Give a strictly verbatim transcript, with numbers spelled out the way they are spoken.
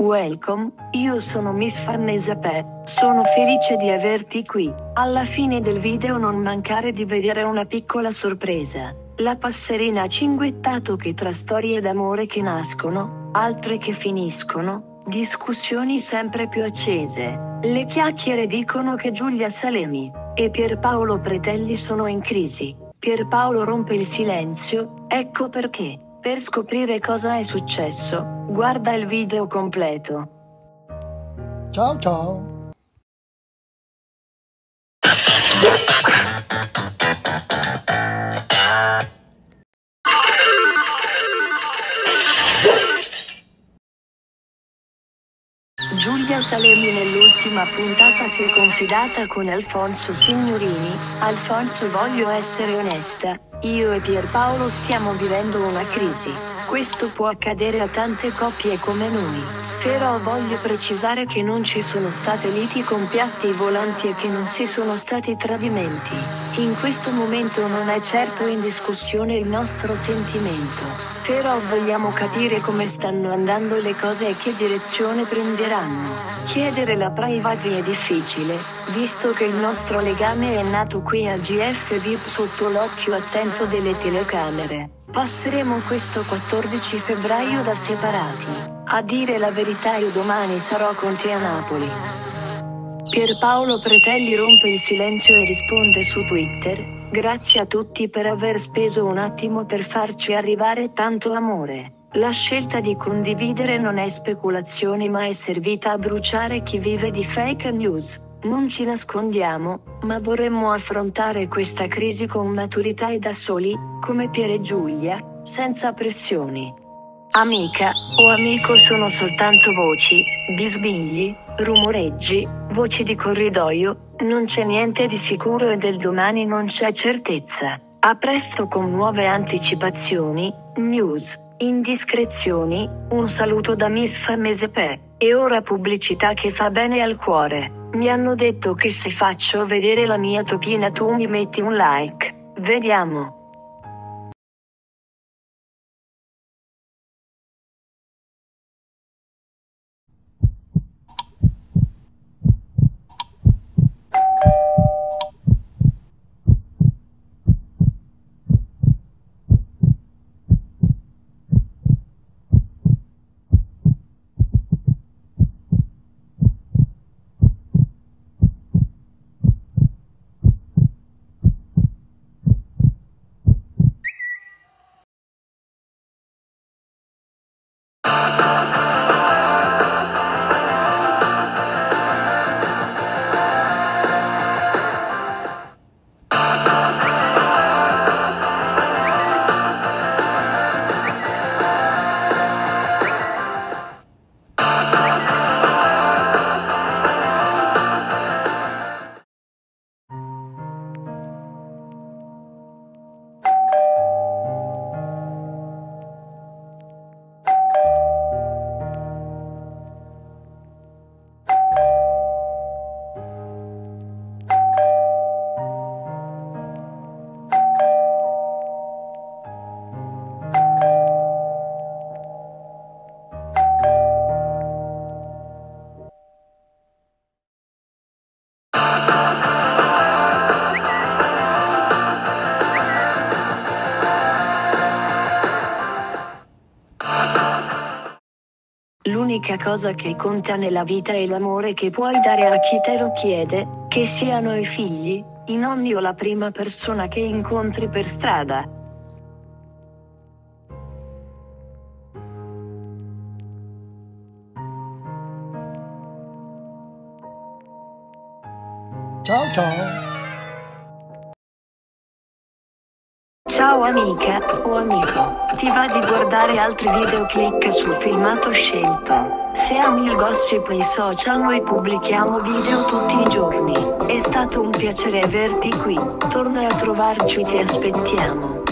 Welcome, io sono Miss Famme Zapè, sono felice di averti qui. Alla fine del video non mancare di vedere una piccola sorpresa, la passerina ha cinguettato che tra storie d'amore che nascono, altre che finiscono, discussioni sempre più accese, le chiacchiere dicono che Giulia Salemi e Pierpaolo Pretelli sono in crisi, Pierpaolo rompe il silenzio, ecco perché. Per scoprire cosa è successo, guarda il video completo. Ciao ciao! Giulia Salemi nell'ultima puntata si è confidata con Alfonso Signorini. Alfonso, voglio essere onesta. Io e Pierpaolo stiamo vivendo una crisi, questo può accadere a tante coppie come noi, però voglio precisare che non ci sono state liti con piatti volanti e che non ci sono stati tradimenti, in questo momento non è certo in discussione il nostro sentimento, però vogliamo capire come stanno andando le cose e che direzione prenderanno. Chiedere la privacy è difficile, visto che il nostro legame è nato qui a G F Vip sotto l'occhio attento delle telecamere. Passeremo questo quattordici febbraio da separati. A dire la verità io domani sarò con te a Napoli. Pierpaolo Pretelli rompe il silenzio e risponde su Twitter, grazie a tutti per aver speso un attimo per farci arrivare tanto amore. La scelta di condividere non è speculazione ma è servita a bruciare chi vive di fake news. Non ci nascondiamo, ma vorremmo affrontare questa crisi con maturità e da soli, come Pier e Giulia, senza pressioni. Amica o amico sono soltanto voci, bisbigli, rumoreggi, voci di corridoio, non c'è niente di sicuro e del domani non c'è certezza. A presto con nuove anticipazioni, news. Indiscrezioni, un saluto da Miss Famme Zapè, e ora pubblicità che fa bene al cuore. Mi hanno detto che se faccio vedere la mia topina tu mi metti un like, vediamo. L'unica cosa che conta nella vita è l'amore che puoi dare a chi te lo chiede, che siano i figli, i nonni o la prima persona che incontri per strada. Ciao ciao! Ciao amica, o amico, ti va di guardare altri video? Clicca sul filmato scelto. Se ami il gossip e i social noi pubblichiamo video tutti i giorni. È stato un piacere averti qui, torna a trovarci, ti aspettiamo.